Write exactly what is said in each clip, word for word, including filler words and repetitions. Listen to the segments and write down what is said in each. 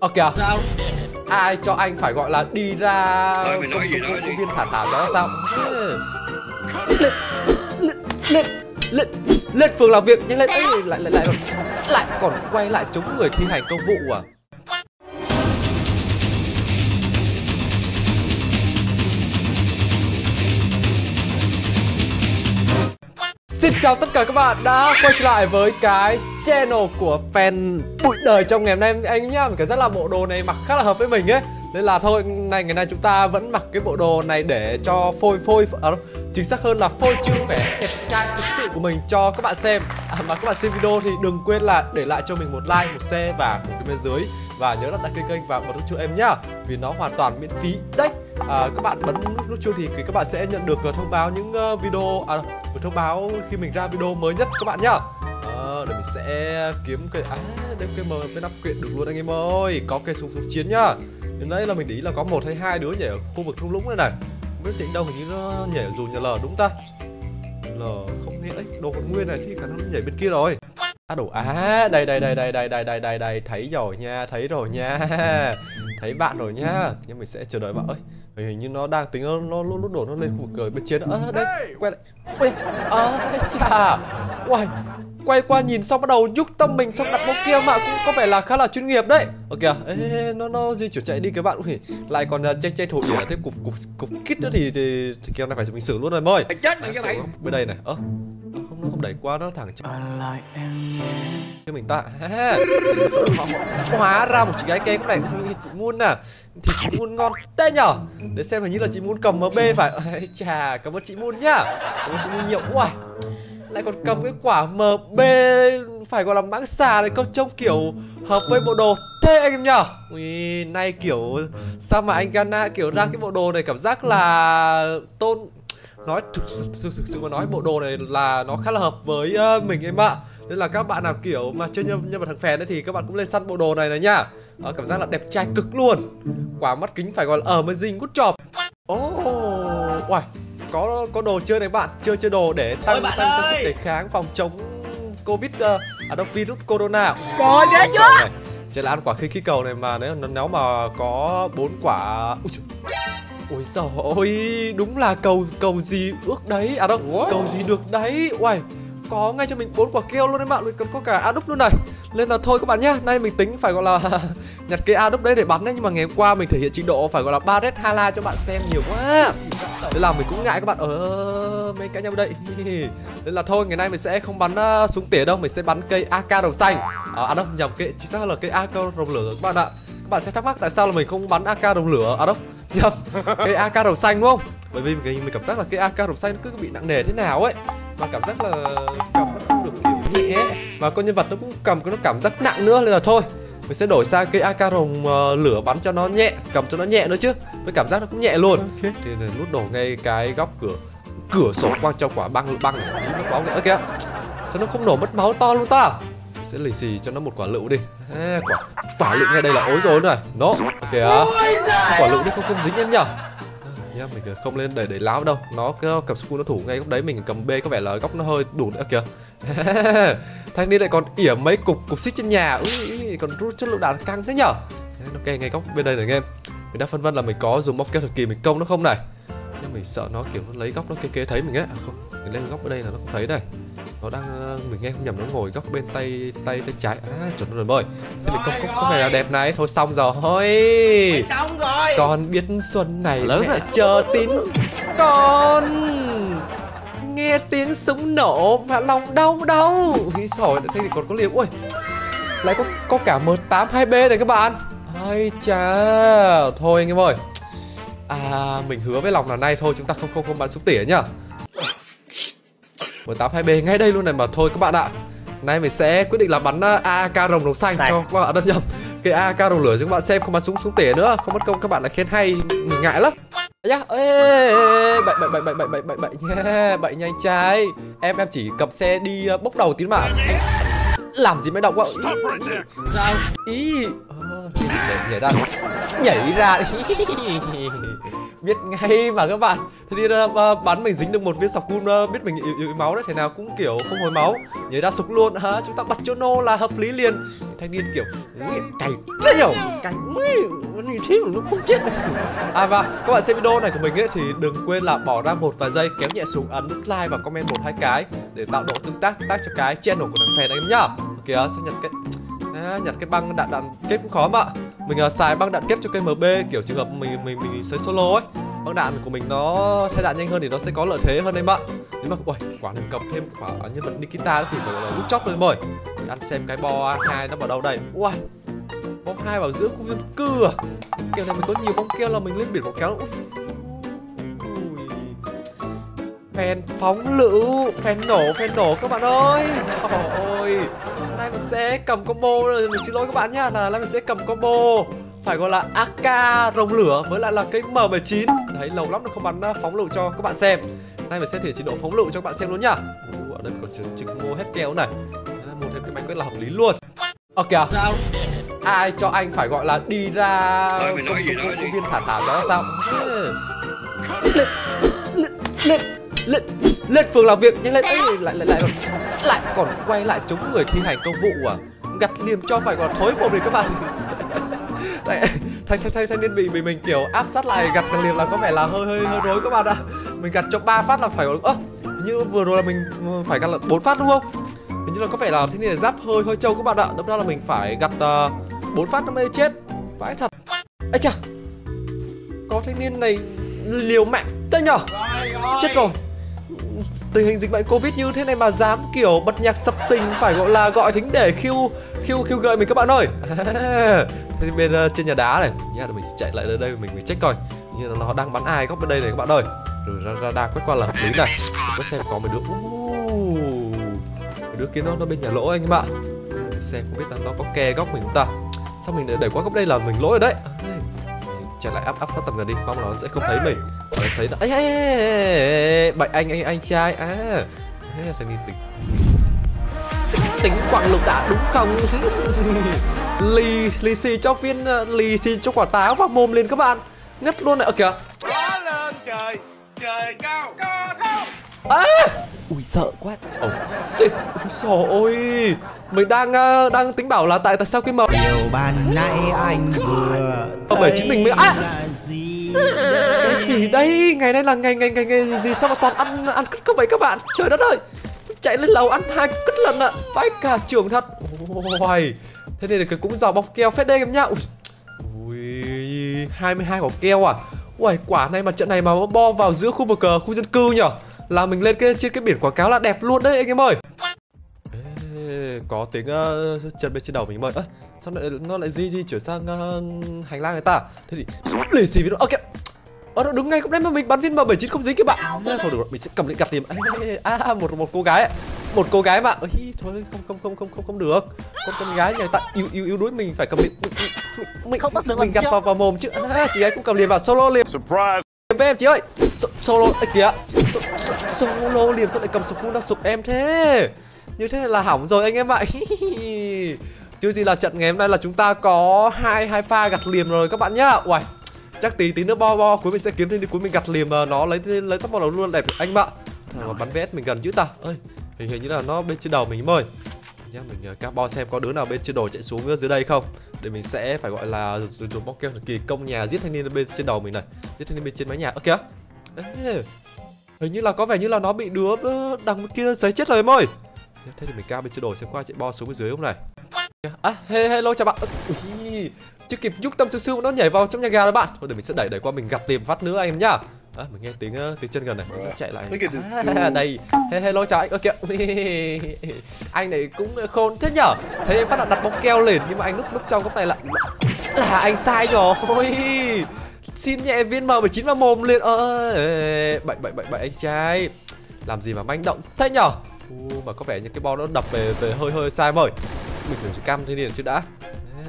Ờ kìa. Sao? Ai cho anh phải gọi là đi ra công viên thả thảo đó sao? Lên lên lên lên phường làm việc nhanh lên. Ê, lại lại lại lại còn quay lại chống người thi hành công vụ à? Xin chào tất cả các bạn đã quay trở lại với cái channel của fan bụi đời trong ngày hôm nay anh nhá. Mình cảm giác là bộ đồ này mặc khá là hợp với mình ấy, nên là thôi này ngày nay chúng ta vẫn mặc cái bộ đồ này để cho phôi phôi à, chính xác hơn là phôi trương vẻ đẹp trai thực sự của mình cho các bạn xem. À, mà các bạn xem video thì đừng quên là để lại cho mình một like, một share và một cái bên dưới, và nhớ đăng ký kênh và bật nút chuông em nhá, vì nó hoàn toàn miễn phí đấy. À, các bạn bấm nút, nút chuông thì các bạn sẽ nhận được thông báo những video à, thông báo khi mình ra video mới nhất các bạn nhá. À, để mình sẽ kiếm cái à, đem cái mờ với nắp quyện được luôn anh em ơi. Có cây súng súng chiến nhá. Đến đấy là mình nghĩ là có một hay hai đứa nhảy ở khu vực thung lũng này này. Không biết chỉnh đâu, hình như nó nhảy ở dù nhà L đúng ta? L không nghe ấy, đồ còn nguyên này thì khả năng nó nhảy bên kia rồi. À đủ á, đây đây đây đây đây đây đây đây đây thấy rồi nha, thấy rồi nha. Thấy bạn rồi nha. Nhưng mình sẽ chờ đợi bạn ơi. Hình như nó đang tính nó lúc lúc đổ nó lên khu vực cười bên chiến. Ơ à, đây, quay lại. Ui, à, chà. Uầy, quay qua nhìn xong bắt đầu nhúc tâm mình xong đặt bóng kia mà cũng có vẻ là khá là chuyên nghiệp đấy. Ok, ê, nó nó di chuyển chạy đi các bạn. Ui, lại còn che che thổ ỉa thêm cục cục cục kít nữa thì thì, thì kia này phải mình xử luôn rồi mời. Bên đây này. Ơ. À, không nó không đẩy qua nó thẳng chạy. Cái mình ta. À, hóa ra một chị gái kén này chị Moon à. Thì chị Moon ngon tê nhở. Để xem hình như là chị Moon cầm em bê phải. À, chà, cảm ơn chị Moon nhá. Cảm ơn chị Moon nhiều quá. Lại còn cầm cái quả em bê phải gọi là mãng xà này, công trông kiểu hợp với bộ đồ thế anh em nhở. Ui, nay kiểu sao mà anh Garena kiểu ra cái bộ đồ này cảm giác là tôn nói thực sự thực sự mà nói bộ đồ này là nó khá là hợp với uh, mình em ạ. Nên là các bạn nào kiểu mà chơi nhân, nhân vật thằng phèn đấy thì các bạn cũng lên săn bộ đồ này này nhá. Đó, cảm giác là đẹp trai cực luôn. Quả mắt kính phải gọi là amazing good job. Oh, wow. Có có đồ chơi này bạn, chơi chơi đồ để tăng tăng, tăng sức đề kháng phòng chống Covid uh, à đâu virus corona. Rồi ghê chưa? Chỉ là ăn quả khí khí cầu này mà nếu nếu mà có bốn quả. Ôi giời ơi, đúng là cầu cầu gì ước đấy. À đâu, wow. Cầu gì được đấy. Uầy, có ngay cho mình bốn quả keo luôn đấy bạn, còn có cả Adup luôn này. Nên là thôi các bạn nhá, nay mình tính phải gọi là nhặt cái Adup đấy để bắn đấy. Nhưng mà ngày hôm qua mình thể hiện trình độ phải gọi là ba red hala cho bạn xem nhiều quá. Nên là mình cũng ngại các bạn ở mấy cái nhau đây. Nên là thôi, ngày nay mình sẽ không bắn uh, súng tỉa đâu, mình sẽ bắn cây a ca đầu xanh. À, à đâu, nhầm cây, chính xác là cây a ca rồng lửa các bạn ạ. Các bạn sẽ thắc mắc tại sao là mình không bắn a ca rồng lửa. À đâu, nhầm, cây a ca đầu xanh đúng không? Bởi vì mình, mình cảm giác là cây a ca đầu xanh nó cứ bị nặng nề thế nào ấy. Mà cảm giác là cầm nó không được kiểu nhẹ, mà con nhân vật nó cũng cầm nó cảm giác nặng nữa. Nên là thôi, mình sẽ đổi sang cây a ca rồng uh, lửa bắn cho nó nhẹ, cầm cho nó nhẹ nữa chứ. Với cảm giác nó cũng nhẹ luôn. Okay. Thì nút đổ ngay cái góc cửa cửa sổ quang cho quả băng băng nó bóng nữa kìa. Sao nó không nổ mất máu to luôn ta? Mình sẽ lì xì cho nó một quả lựu đi. À, quả quả lựu ngay đây là ối rồi này. Nó kìa. Quả lựu nó không không dính em nhở. Mình không lên để để láo đâu, nó cầm scu nó thủ ngay góc đấy. Mình cầm B có vẻ là góc nó hơi đủ nữa kìa. Thanh niên lại còn ỉa mấy cục cục xít trên nhà. Úi, còn rút chất lựu đạn căng thế nhở. Ok, ngay góc bên đây này anh em. Mình đã phân vân là mình có dùng bóc keo thật kỳ mình công nó không này, nhưng mình sợ nó kiểu nó lấy góc nó kê kê thấy mình ấy. À, không, mình lên góc ở đây là nó không thấy này. Nó đang mình nghe không nhầm, nó ngồi góc bên tay tay tay trái. À, chuẩn rồi bơi. Thế mình công công có vẻ là đẹp này. Thôi xong rồi. Thôi xong rồi. Con biết xuân này lớn rồi chờ tín. Con nghe tiếng súng nổ mà lòng đau đau. Nghĩ sỏi thế thì còn có liều. Ui, lại có có cả em tám hai bê này các bạn. Ai chà, thôi anh em ơi. À, mình hứa với lòng là nay thôi chúng ta không không không bắn súng tỉa nhá. em tám hai bê ngay đây luôn này mà thôi các bạn ạ. Nay mình sẽ quyết định là bắn a ca rồng đầu xanh này. Cho các bạn đất nhầm cái a ca rồng lửa cho các bạn xem, không bắn súng súng tỉa nữa, không mất công các bạn lại khen hay, mình ngại lắm. Nhá, ê, bậy bậy bậy bậy bậy bậy bậy nha, bậy nhanh trai. Em em chỉ cầm xe đi bốc đầu tí mà. Làm gì mới động quá. Ý, nhảy ra. Nhảy ra. biết ngay mà các bạn. Thế thì uh, bắn mình dính được một viên sọc cun, uh, biết mình yếu, yếu máu đấy, thế nào cũng kiểu không hồi máu. Nhớ đã sục luôn hả? Chúng ta bắt Chono là hợp lý liền. Thanh niên kiểu cày nhiều, cày nó như thế mà nó không chết. À và các bạn xem video này của mình ấy, thì đừng quên là bỏ ra một vài giây kéo nhẹ xuống, ấn nút like và comment một hai cái để tạo độ tương tác tác cho cái channel của thằng fan anh em nhá. Kìa sao nhặt cái à, nhặt cái băng đạn đạn kết cũng khó mà. Mình uh, xài băng đạn kép cho cây em bê kiểu trường hợp mình mình mình sấy solo ấy. Băng đạn của mình nó thay đạn nhanh hơn thì nó sẽ có lợi thế hơn em ạ. Nếu mà ui, quả này cầm thêm quả nhân vật Nikita thì phải là rút chóp rồi mời. Ăn xem cái bo hai nó vào đâu đây. Ui. Bo hai vào giữa khu dân cư à. Kiểu này mình có nhiều bóng keo là mình lên biển bóng kéo. Fan phóng lựu, fan nổ, fan nổ các bạn ơi. Trời ơi. Nay mình sẽ cầm combo rồi, mình xin lỗi các bạn nhá, là nay mình sẽ cầm combo phải gọi là a ca rồng lửa với lại là cái em mười chín. Đấy, lâu lắm rồi không bắn phóng lựu cho các bạn xem. Nay mình sẽ thử chế độ phóng lựu cho các bạn xem luôn nhá. Ủa, ở đây còn chừng mua hết keo này. Mua thêm cái máy quét là hợp lý luôn. Ok à? Ai cho anh phải gọi là đi ra công viên thả thảo đó sao? Lên, lên phường làm việc nhanh lên. Ê, lại lại lại lại còn quay lại chống người thi hành công vụ à? Gặt liềm cho phải còn thối một rồi các bạn. Thanh thanh thanh niên bị bị mình kiểu áp sát lại gặt liềm là có vẻ là hơi hơi hơi rối các bạn ạ. À. Mình gặt cho ba phát là phải ơ à, như vừa rồi là mình phải gặt là bốn phát đúng không? Hình như là có vẻ là thế này là giáp hơi hơi trâu các bạn ạ. À. Đâm ra là mình phải gặt bốn uh, phát nó mới chết. Vãi thật. Ấy chà. Có thanh niên này liều mạng thế nhở? Chết rồi. Tình hình dịch bệnh Covid như thế này mà dám kiểu bật nhạc sập sình phải gọi là gọi thính để khiêu khiêu khiêu gợi mình các bạn ơi. Thế thì bên uh, trên nhà đá này nha, mình chạy lại đây mình mình check coi như là nó đang bắn ai góc bên đây này các bạn ơi. Rồi ra ra, ra quét qua là hợp lý này. Có xem có mấy đứa uh, đứa kia nó nó bên nhà lỗ anh các bạn. Mình xem không biết là nó có kè góc mình không ta. Sao mình để đẩy qua góc đây là mình lỗi rồi đấy. Chạy lại áp áp sát tầm gần đi, mong là nó sẽ không thấy mình. Nó thấy đã. Ê, bậy anh anh anh trai á. À, thằng tính tính tính quặng lục đã đúng không? Lì lì xì cho viên lì xì cho quả táo vào mồm lên các bạn. Ngất luôn này. Ở kìa. Quá lên trời, trời cao cao không. Ui sợ quá. Ôi shit. Ôi trời ơi. Mình đang uh, đang tính bảo là tại tại sao cái mờ điều ban nãy anh vừa bởi chính mình mới á. Cái gì đây? Ngày nay là ngày ngày ngày ngày gì, gì sao mà toàn ăn ăn cứt cốc vậy các bạn? Trời đất ơi. Chạy lên lầu ăn hai cứt lần ạ. À. Vãi cả trưởng thật. Ôi. Thế nên là cũng giàu bọc keo phết đây em nhá. Ui. hai mươi hai quả keo à. Ui quả này mà trận này mà bo vào giữa khu vực uh, khu dân cư nhở? Là mình lên cái trên cái biển quảng cáo là đẹp luôn đấy anh em ơi. Ê, có tiếng uh, chân bên trên đầu mình mời. À, sao lại nó lại di di chuyển sang uh, hành lang người ta. Thế thì lì xì với nó. Ơ kìa. Ở đó đúng ngay cũng đấy mà mình bắn viên em bảy chín không dính kìa bạn. À, thôi được rồi, mình sẽ cầm lên gặt liềm. À, à một một cô gái ấy. Một cô gái mà. Ôi, thôi không không không không không không được. Con con gái nhà ta yếu yếu yếu đuối mình phải cầm liềm. Mình không bắt được mình gặt vào vào mồm chứ. À, chị gái cũng cầm liềm vào solo liềm. Surprise. Với em chị ơi. Solo kìa. Solo liềm sao lại cầm sụp cũng đang sụp em thế. Như thế này là hỏng rồi anh em ạ. Chứ gì là trận ngày hôm nay là chúng ta có hai hai pha gặt liềm rồi các bạn nhá. Uầy. Chắc tí tí nữa bo bo cuối mình sẽ kiếm thêm đi, cuối mình gặt liềm nó lấy lấy tóc bò đầu luôn đẹp anh ạ. Mà bắn vét mình gần chứ ta. Ơi, hình hình như là nó bên trên đầu mình mời. Nhá, mình các bo xem có đứa nào bên trên đồi chạy xuống dưới đây không. Để mình sẽ phải gọi là dùng dùng bó keo kỳ công nhà giết thanh niên bên trên đầu mình này. Giết thanh niên bên trên mái nhà. Ơ kìa. Hình như là có vẻ như là nó bị đứa đằng kia giấy chết rồi em ơi. Thế thì mình cao bên trên đồi xem qua chạy bo xuống bên dưới không này. À, hey, hello chào bạn. Ui, chưa kịp nhúc tâm sư sư nó nhảy vào trong nhà gà rồi bạn. Thôi để mình sẽ đẩy đẩy qua mình gặt liềm phát nữa anh em nhá. À, mình nghe tiếng tiếng chân gần này, mình chạy lại. À, đây. Hey, hello chào anh. Ơ kìa. Anh này cũng khôn thế nhở. Thấy em phát là đặt bóng keo lên nhưng mà anh lúc lúc trong góc này lại là... là anh sai rồi. Ôi. Xin nhẹ viên em mười chín vào mồm liền. Ơ bậy bậy bậy bậy anh trai. Làm gì mà manh động thế nhở. Uh, mà có vẻ như cái bo nó đập về về hơi hơi sai mời. Mình thử cam thế này chứ đã.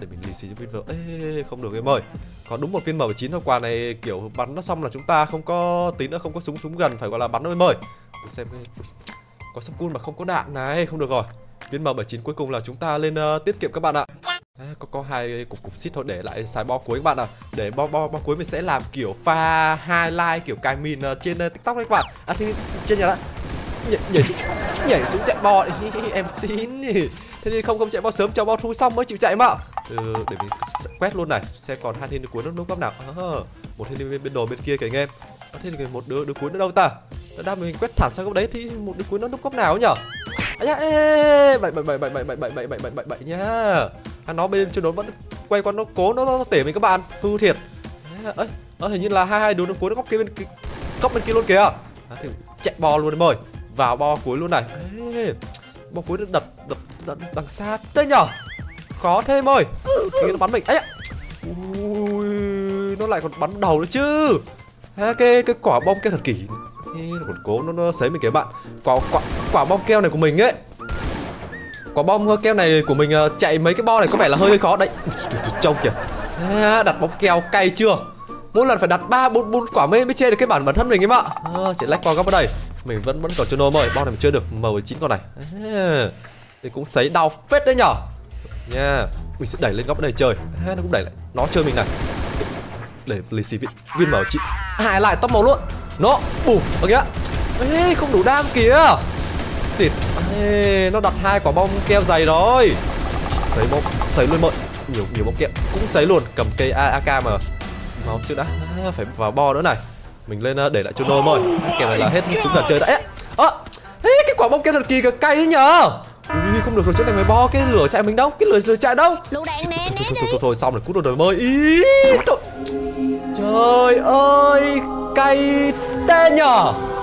Để mình lì xì cho viên vợ. Ê, không được em ơi. Có đúng một viên em mười chín thôi, quà này kiểu bắn nó xong là chúng ta không có tí nữa không có súng súng gần phải gọi là bắn nó em ơi. Để xem có súng cun mà không có đạn này, không được rồi. Viên em mười chín cuối cùng là chúng ta lên uh, tiết kiệm các bạn ạ. À, có có hai cục cục xít thôi, để lại sai bo cuối các bạn ạ. À. Để bo bo bo cuối mình sẽ làm kiểu pha highlight kiểu cài mìn trên TikTok đấy các bạn. À thì trên nhà đã nhảy nhảy xuống, nhảy xuống chạy bo đi em xin. Thế thì không không chạy bo sớm cho bo thu xong mới chịu chạy mà. Ừ, để mình quét luôn này, xem còn hai thiên cuối nó lúc lúc nào. À, một thiên bên bên đồ bên kia kìa anh em. À, thế thì một đứa đứa cuối nữa đâu ta? Đang mình quét thẳng sang góc đấy thì một đứa cuối nó lúc góc nào nhở? Ấy ấy bảy bảy bảy bảy bảy bảy bảy bảy bảy bảy bảy nhá. À, nó bên trên đó vẫn quay qua nó cố nó, nó, nó tể mình các bạn, hư thiệt. Ấy, à, hình như là hai hai đứa nó cuối nó góc kia bên kia, góc bên kia luôn kìa. À, thì chạy bò luôn em ơi, vào bo cuối luôn này. Ê, bo cuối nó đập đập, đập đập đằng xa thế nhở? Khó thêm ơi. Thì nó bắn mình. Ấy. Ui, nó lại còn bắn đầu nữa chứ. À, cái cái quả bom kia thật kỳ. Nó còn cố nó, nó sấy mình kìa bạn. Quả quả quả bom keo này của mình ấy. Quả bom keo này của mình uh, chạy mấy cái bo này có vẻ là hơi khó đấy. Trông kìa. À, đặt bom keo cay chưa? Mỗi lần phải đặt ba bốn quả mới mới chơi được cái bản bản thân mình ấy mà. À, chạy lách qua góc ở đây. Mình vẫn vẫn còn chưa nôm ơi, bo này mình chưa được M mười chín con này. À, thì cũng sấy đau phết đấy nhở. Nha. Yeah. Mình sẽ đẩy lên góc ở đây chơi. À, nó cũng đẩy lại. Nó chơi mình này. Để lì xì vin vin màu chị. Hai lại top màu luôn. Nó bùm ở kìa. Ê, không đủ đam kìa. Xịt. Ê, nó đặt hai quả bom keo dày rồi. Sấy bom, sấy luôn mọi. Nhiều nhiều bom keo cũng sấy luôn, cầm cây a ca mà. Máu chưa đã. À, phải vào bo nữa này. Mình lên để lại cho nô mọi. Kèo này là hết súng đợt chơi đã. Ê, à, cái quả bom keo thật kỳ cực cay đấy nhờ. Ui, không được rồi, chỗ này mày bo cái lửa chạy mình đâu, cái lửa, lửa chạy đâu. Thôi thôi thôi thôi xong rồi, cút rồi mời. Ý, trời ơi, cay tên nhở.